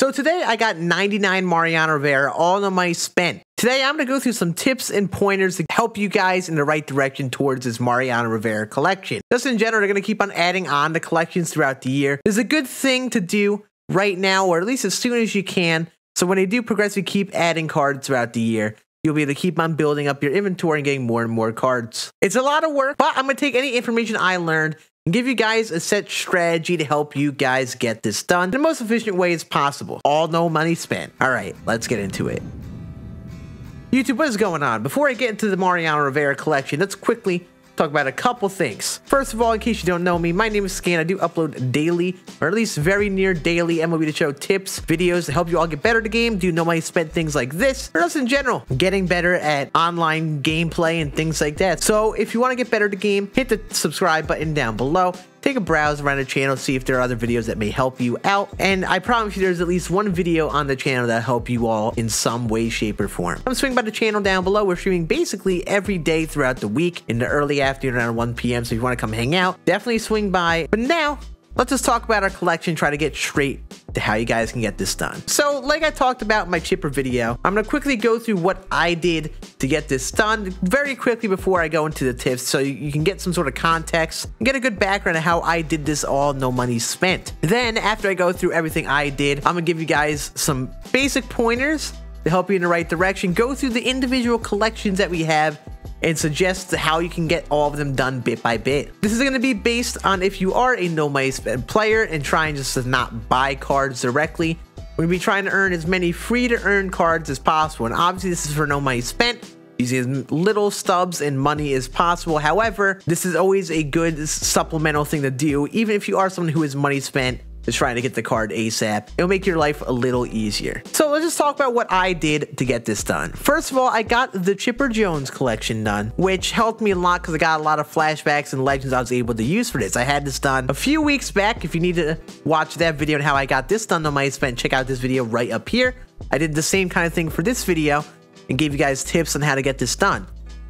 So today I got 99 Mariano Rivera all on my spend. Today I'm going to go through some tips and pointers to help you guys in the right direction towards this Mariano Rivera collection. Just in general, they're going to keep on adding on to collections throughout the year. It's a good thing to do right now, or at least as soon as you can. So when they do progressively keep adding cards throughout the year, you'll be able to keep on building up your inventory and getting more and more cards. It's a lot of work, but I'm going to take any information I learned and give you guys a set strategy to help you guys get this done in the most efficient way as possible. All no money spent. All right, let's get into it. YouTube, what is going on? Before I get into the Mariano Rivera collection, let's quickly talk about a couple things. First of all, in case you don't know me, my name is Scann. I do upload daily, or at least very near daily, MLB The Show tips, videos to help you all get better at the game, do no money spent things like this, or just in general, getting better at online gameplay and things like that. So if you want to get better at the game, hit the subscribe button down below. Take a browse around the channel, see if there are other videos that may help you out. And I promise you there's at least one video on the channel that'll help you all in some way, shape, or form. Come swing by the channel down below. We're streaming basically every day throughout the week in the early afternoon around 1 p.m. So if you want to come hang out, definitely swing by. But now, let's just talk about our collection, try to get straight to how you guys can get this done. So like I talked about in my Chipper video, I'm going to quickly go through what I did to get this done very quickly before I go into the tips, so you can get some sort of context and get a good background of how I did this all no money spent. Then after I go through everything I did, I'm going to give you guys some basic pointers to help you in the right direction, go through the individual collections that we have, and suggest how you can get all of them done bit by bit. This is going to be based on if you are a no money spend player and trying just to not buy cards directly. We're going to be trying to earn as many free to earn cards as possible. And obviously this is for no money spent, using as little stubs and money as possible. However, this is always a good supplemental thing to do, even if you are someone who is money spent, just trying to get the card ASAP. It'll make your life a little easier. So let's just talk about what I did to get this done. First of all, I got the Chipper Jones collection done, which helped me a lot because I got a lot of flashbacks and legends I was able to use for this. I had this done a few weeks back. If you need to watch that video on how I got this done on my spend, check out this video right up here. I did the same kind of thing for this video and gave you guys tips on how to get this done.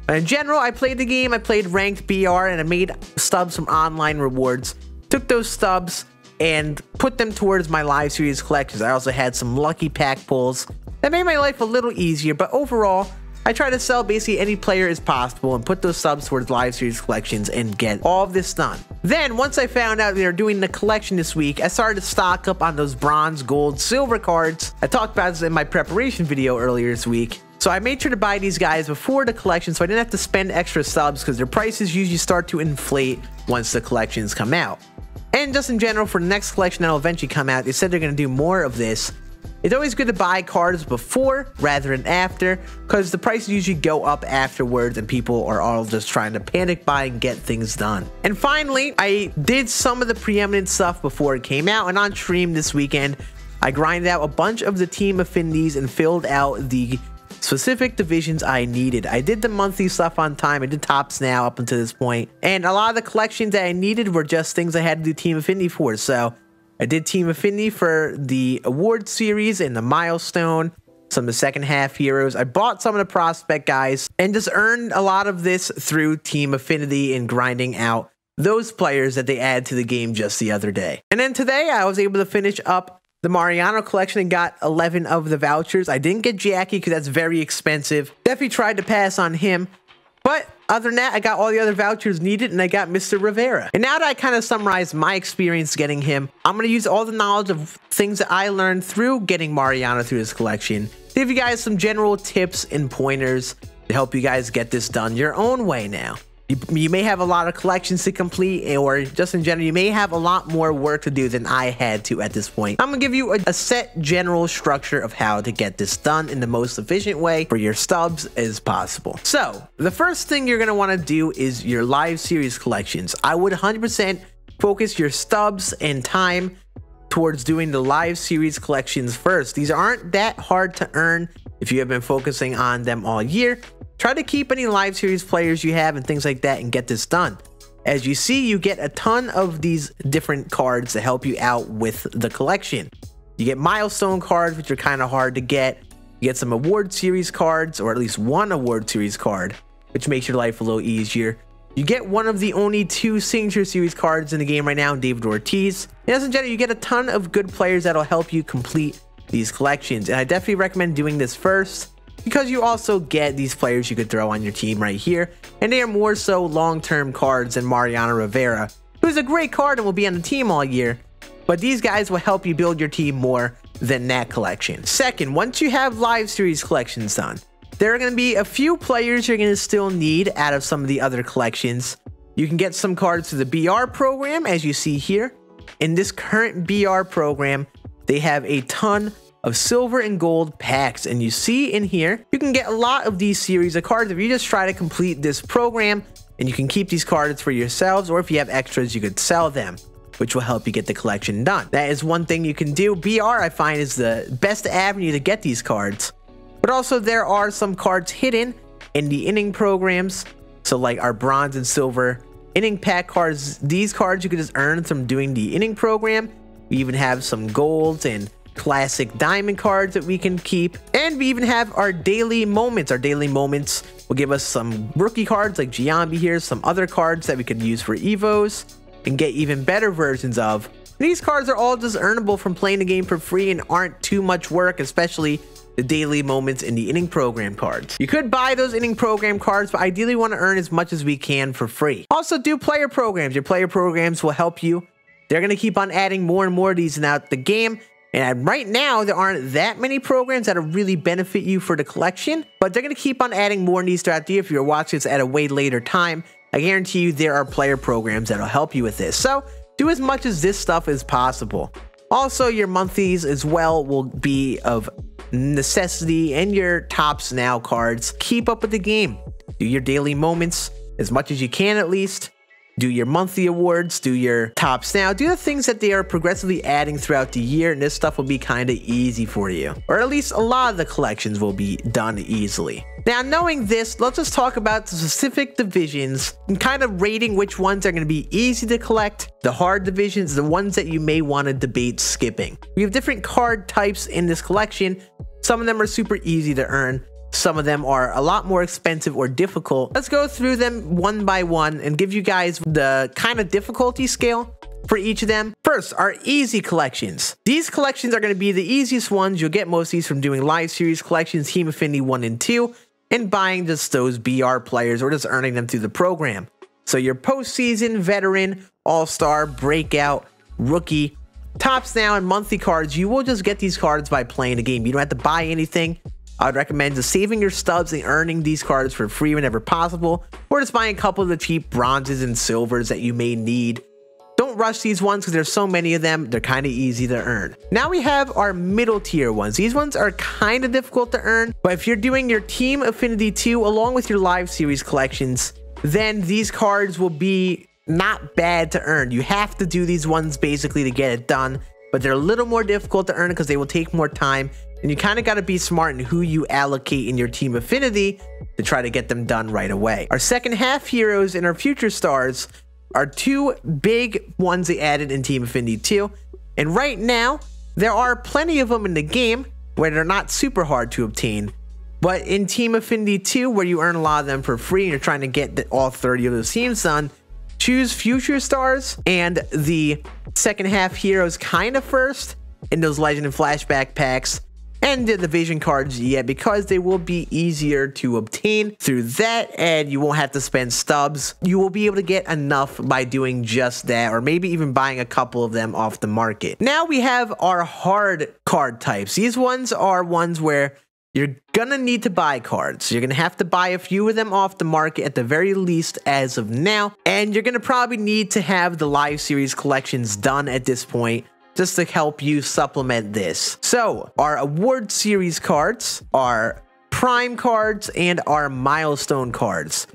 In general, I played the game. I played ranked BR and I made stubs from online rewards. Took those stubs and put them towards my live series collections. I also had some lucky pack pulls that made my life a little easier, but overall, I try to sell basically any player as possible and put those subs towards live series collections and get all of this done. Then, once I found out they were doing the collection this week, I started to stock up on those bronze, gold, silver cards. I talked about this in my preparation video earlier this week. So I made sure to buy these guys before the collection so I didn't have to spend extra subs because their prices usually start to inflate once the collections come out. And just in general, for the next collection that'll eventually come out, they said they're going to do more of this. It's always good to buy cards before rather than after, because the prices usually go up afterwards and people are all just trying to panic buy and get things done. And finally, I did some of the preeminent stuff before it came out, and on stream this weekend, I grinded out a bunch of the team affinities and filled out the specific divisions I needed. I did the monthly stuff on time. I did tops now up until this point. And a lot of the collections that I needed were just things I had to do team affinity for. So I did team affinity for the award series and the milestone, some of the second half heroes. I bought some of the prospect guys and just earned a lot of this through team affinity and grinding out those players that they add to the game just the other day. And then today I was able to finish up the Mariano collection and got 11 of the vouchers. I didn't get Jackie because that's very expensive. Definitely tried to pass on him. But other than that, I got all the other vouchers needed and I got Mr. Rivera. And now that I kind of summarized my experience getting him, I'm going to use all the knowledge of things that I learned through getting Mariano through this collection to give you guys some general tips and pointers to help you guys get this done your own way now. You may have a lot of collections to complete, or just in general, you may have a lot more work to do than I had to at this point. I'm going to give you a set general structure of how to get this done in the most efficient way for your stubs as possible. So the first thing you're going to want to do is your live series collections. I would 100% focus your stubs and time towards doing the live series collections first. These aren't that hard to earn if you have been focusing on them all year. Try to keep any live series players you have and things like that and get this done. As you see, you get a ton of these different cards to help you out with the collection. You get milestone cards, which are kind of hard to get. You get some award series cards, or at least one award series card, which makes your life a little easier. You get one of the only two signature series cards in the game right now, David Ortiz. And as in general, you get a ton of good players that'll help you complete these collections. And I definitely recommend doing this first, because you also get these players you could throw on your team right here, and they are more so long-term cards than Mariano Rivera, who's a great card and will be on the team all year, but these guys will help you build your team more than that collection. Second, once you have live series collections done, there are going to be a few players you're going to still need out of some of the other collections. You can get some cards through the BR program, as you see here. In this current BR program, they have a ton of silver and gold packs, and you see in here you can get a lot of these series of cards if you just try to complete this program, and you can keep these cards for yourselves, or if you have extras you could sell them, which will help you get the collection done. That is one thing you can do. BR, I find, is the best avenue to get these cards, but also there are some cards hidden in the inning programs, so like our bronze and silver inning pack cards. These cards you could just earn from doing the inning program. We even have some golds and classic diamond cards that we can keep, and we even have our daily moments. Our daily moments will give us some rookie cards like Giambi here, some other cards that we could use for evos and get even better versions of. And these cards are all just earnable from playing the game for free and aren't too much work, especially the daily moments in the inning program cards. You could buy those inning program cards, but ideally want to earn as much as we can for free. Also, do player programs. Your player programs will help you. They're going to keep on adding more and more of these throughout the game. And right now, there aren't that many programs that'll really benefit you for the collection, but they're going to keep on adding more of these throughout the year. If you're watching this at a way later time, I guarantee you there are player programs that'll help you with this. So do as much as this stuff as possible. Also, your monthlies as well will be of necessity, and your tops now cards. Keep up with the game. Do your daily moments as much as you can, at least. Do your monthly awards, do your tops now, do the things that they are progressively adding throughout the year, and this stuff will be kind of easy for you. Or at least a lot of the collections will be done easily. Now, knowing this, let's just talk about the specific divisions and kind of rating which ones are going to be easy to collect, the hard divisions, the ones that you may want to debate skipping. We have different card types in this collection. Some of them are super easy to earn. Some of them are a lot more expensive or difficult. Let's go through them one by one and give you guys the kind of difficulty scale for each of them. First, our easy collections. These collections are going to be the easiest ones. You'll get most of these from doing live series collections, Team Affinity 1 and 2, and buying just those BR players or just earning them through the program. So your postseason, veteran, all-star, breakout, rookie, tops now, and monthly cards, you will just get these cards by playing the game. You don't have to buy anything. I would recommend just saving your stubs and earning these cards for free whenever possible, or just buying a couple of the cheap bronzes and silvers that you may need. Don't rush these ones because there's so many of them, they're kind of easy to earn. Now we have our middle tier ones. These ones are kind of difficult to earn, but if you're doing your Team Affinity 2 along with your live series collections, then these cards will be not bad to earn. You have to do these ones basically to get it done, but they're a little more difficult to earn because they will take more time, and you kind of got to be smart in who you allocate in your Team Affinity to try to get them done right away. Our second half heroes and our future stars are two big ones they added in Team Affinity 2. And right now, there are plenty of them in the game where they're not super hard to obtain. But in Team Affinity 2, where you earn a lot of them for free and you're trying to get all 30 of those teams done, choose future stars and the second half heroes kind of first in those legend and flashback packs. And the division cards, yeah, because they will be easier to obtain through that, and you won't have to spend stubs. You will be able to get enough by doing just that, or maybe even buying a couple of them off the market. Now we have our hard card types. These ones are ones where you're gonna need to buy cards. You're gonna have to buy a few of them off the market at the very least as of now, and you're gonna probably need to have the live series collections done at this point, just to help you supplement this. So our award series cards, our prime cards, and our milestone cards,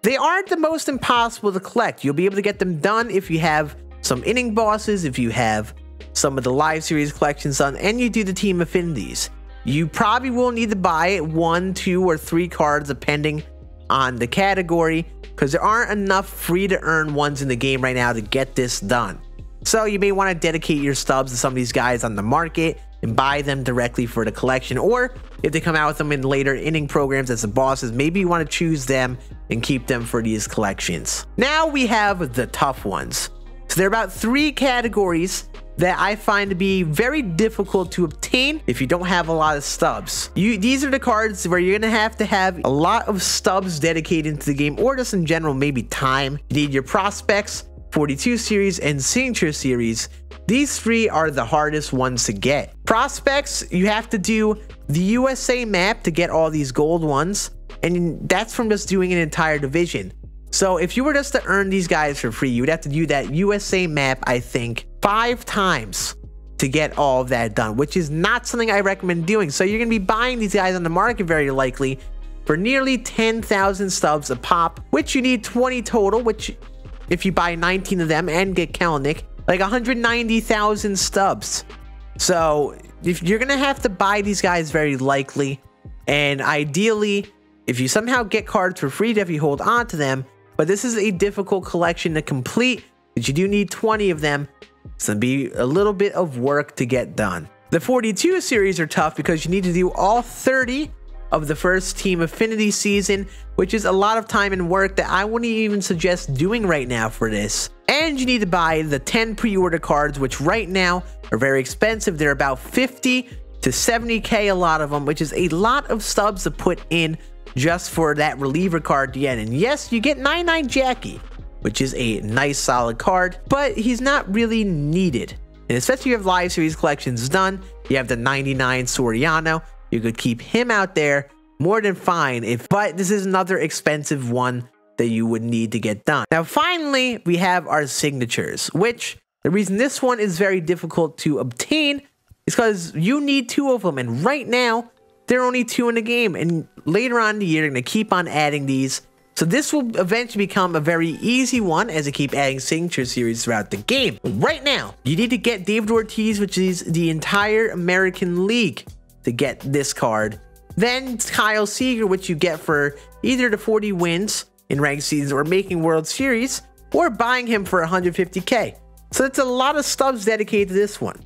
they aren't the most impossible to collect. You'll be able to get them done if you have some inning bosses, if you have some of the live series collections done, and you do the team affinities. You probably will need to buy 1, 2, or 3 cards depending on the category, because there aren't enough free to earn ones in the game right now to get this done. So you may want to dedicate your stubs to some of these guys on the market and buy them directly for the collection, or if they come out with them in later inning programs as the bosses, maybe you want to choose them and keep them for these collections. Now we have the tough ones. So there are about three categories that I find to be very difficult to obtain if you don't have a lot of stubs. These are the cards where you're gonna have to have a lot of stubs dedicated to the game, or just in general, maybe time. You need your prospects, 42 series, and signature series. These three are the hardest ones to get. Prospects, you have to do the USA map to get all these gold ones, and that's from just doing an entire division. So if you were just to earn these guys for free, you would have to do that USA map, I think, 5 times to get all of that done, which is not something I recommend doing. So you're gonna be buying these guys on the market very likely for nearly 10,000 stubs a pop, which you need 20 total, which if you buy 19 of them and get Kelenic, like 190,000 stubs. So if you're gonna have to buy these guys very likely, and ideally, if you somehow get cards for free, definitely hold on to them. But this is a difficult collection to complete, but you do need 20 of them. So it'll be a little bit of work to get done. The 42 series are tough because you need to do all 30 of the first team affinity season, which is a lot of time and work that I wouldn't even suggest doing right now for this. And you need to buy the 10 pre-order cards, which right now are very expensive. They're about 50 to 70k, a lot of them, which is a lot of stubs to put in just for that reliever card to get. And yes, you get 99 Jackie, which is a nice solid card, but he's not really needed. And especially if you have live series collections done, you have the 99 Soriano, you could keep him out there more than fine, but this is another expensive one that you would need to get done. Now finally, we have our signatures, which the reason this one is very difficult to obtain is because you need 2 of them, and right now there are only 2 in the game, and later on in the year, they're going to keep on adding these. So this will eventually become a very easy one as they keep adding signature series throughout the game. Right now, you need to get David Ortiz, which is the entire American League, to get this card. Then Kyle Seager, which you get for either the 40 wins in ranked seasons or making World Series, or buying him for 150k. So that's a lot of stubs dedicated to this one.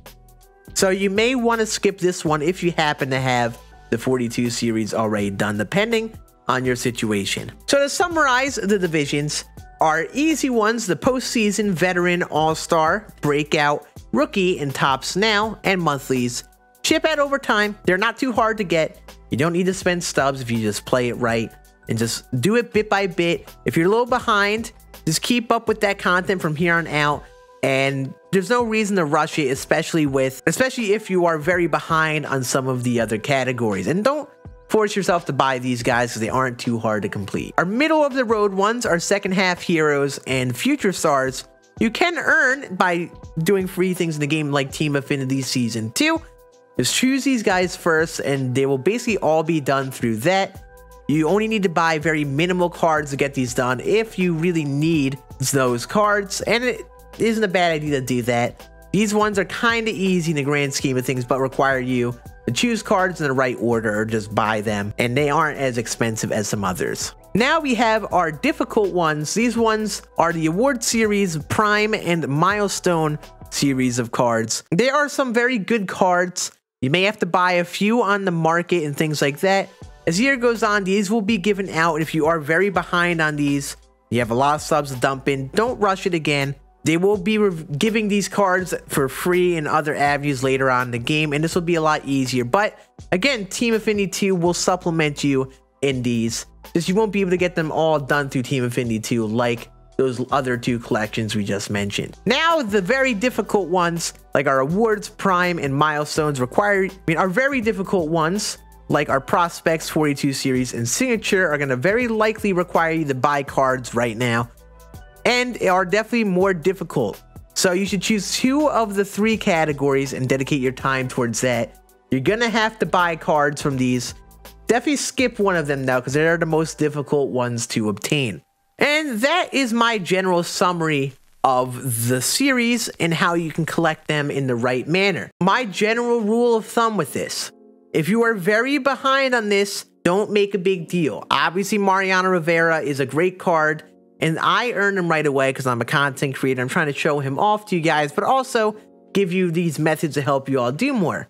So you may want to skip this one if you happen to have the 42 series already done, depending on your situation. So to summarize, the divisions are easy ones: the postseason, veteran, all-star, breakout, rookie, and tops now, and monthlies. Chip out over time. They're not too hard to get. You don't need to spend stubs if you just play it right and just do it bit by bit. If you're a little behind, just keep up with that content from here on out. And there's no reason to rush it, especially if you are very behind on some of the other categories. And don't force yourself to buy these guys because they aren't too hard to complete. Our middle of the road ones are second half heroes and future stars. You can earn by doing free things in the game like Team Affinity Season 2. Just choose these guys first and they will basically all be done through that. You only need to buy very minimal cards to get these done if you really need those cards, and it isn't a bad idea to do that. These ones are kind of easy in the grand scheme of things, but require you to choose cards in the right order or just buy them, and they aren't as expensive as some others. Now we have our difficult ones. These ones are the award series, prime, and milestone series of cards. There are some very good cards. You may have to buy a few on the market and things like that. As the year goes on, these will be given out, and if you are very behind on these, you have a lot of subs to dump in, don't rush it again. They will be giving these cards for free and other avenues later on in the game, and this will be a lot easier. But again, Team Affinity 2 will supplement you in these. Just you won't be able to get them all done through Team Affinity 2 like those other 2 collections we just mentioned. Now, the very difficult ones, like our awards, prime, and milestones, are very difficult ones, like our prospects, 42 series, and signature, are going to very likely require you to buy cards right now, and are definitely more difficult. So you should choose 2 of the 3 categories and dedicate your time towards that. You're gonna have to buy cards from these. Definitely skip one of them though, because they're the most difficult ones to obtain. And that is my general summary of the series and how you can collect them in the right manner. My general rule of thumb with this: if you are very behind on this, don't make a big deal. Obviously, Mariano Rivera is a great card, and I earned him right away because I'm a content creator. I'm trying to show him off to you guys, but also give you these methods to help you all do more.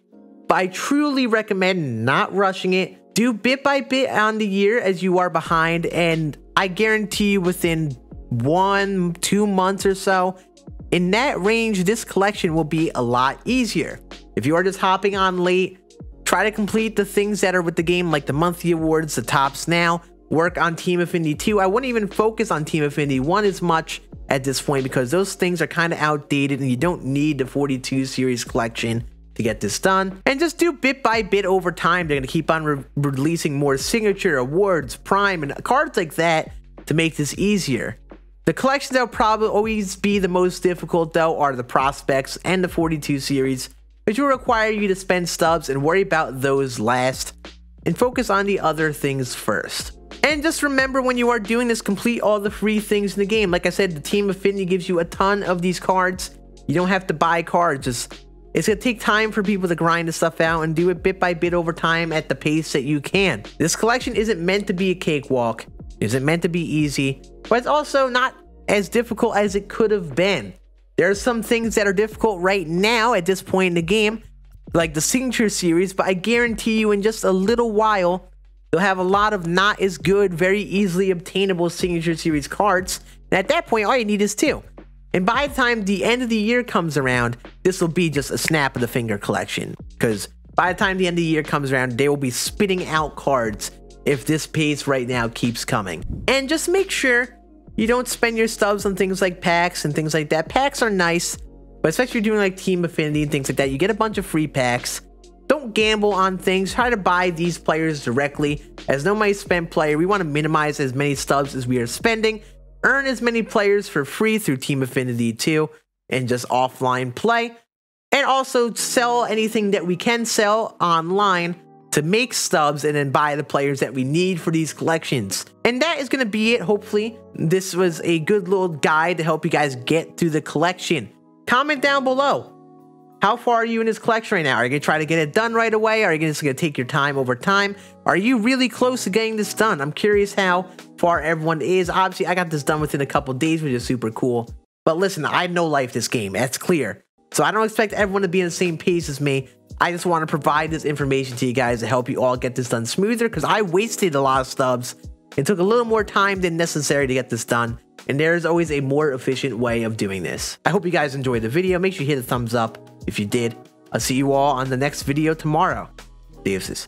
But I truly recommend not rushing it. Do bit by bit on the year as you are behind, and I guarantee you within 1-2 months or so, In that range, this collection will be a lot easier. If you are just hopping on late, try to complete the things that are with the game, like the monthly awards, the tops now, work on Team Affinity 2. I wouldn't even focus on Team Affinity 1 as much at this point because those things are kind of outdated and you don't need the 42 series collection to get this done. And just do bit by bit over time. They're going to keep on releasing more signature awards, prime, and cards like that to make this easier. The collections that will probably always be the most difficult though are the prospects and the 42 series, which will require you to spend stubs and worry about those last and focus on the other things first. And just remember, when you are doing this, complete all the free things in the game. Like I said, the Team Affinity gives you a ton of these cards. You don't have to buy cards. It's going to take time for people to grind this stuff out and do it bit by bit over time at the pace that you can. This collection isn't meant to be a cakewalk. It isn't meant to be easy, but it's also not as difficult as it could have been. There are some things that are difficult right now at this point in the game, like the Signature Series, but I guarantee you in just a little while, you'll have a lot of not as good, very easily obtainable Signature Series cards. And at that point, all you need is two. And by the time the end of the year comes around, this will be just a snap of the finger collection. Because by the time the end of the year comes around, they will be spitting out cards if this pace right now keeps coming. And just make sure you don't spend your stubs on things like packs and things like that. Packs are nice, but especially if you're doing like Team Affinity and things like that, you get a bunch of free packs. Don't gamble on things. Try to buy these players directly. As no money spent player, we want to minimize as many stubs as we are spending. Earn as many players for free through Team Affinity 2 and just offline play. And also sell anything that we can sell online to make stubs and then buy the players that we need for these collections. And that is going to be it, hopefully. This was a good little guide to help you guys get through the collection. Comment down below. How far are you in this collection right now? Are you going to try to get it done right away? Are you just going to take your time over time? Are you really close to getting this done? I'm curious how far everyone is. Obviously, I got this done within a couple days, which is super cool. But listen, I have no life this game. That's clear. So I don't expect everyone to be in the same pace as me. I just want to provide this information to you guys to help you all get this done smoother, because I wasted a lot of stubs. It took a little more time than necessary to get this done. And there is always a more efficient way of doing this. I hope you guys enjoyed the video. Make sure you hit a thumbs up if you did. I'll see you all on the next video tomorrow. Deuces.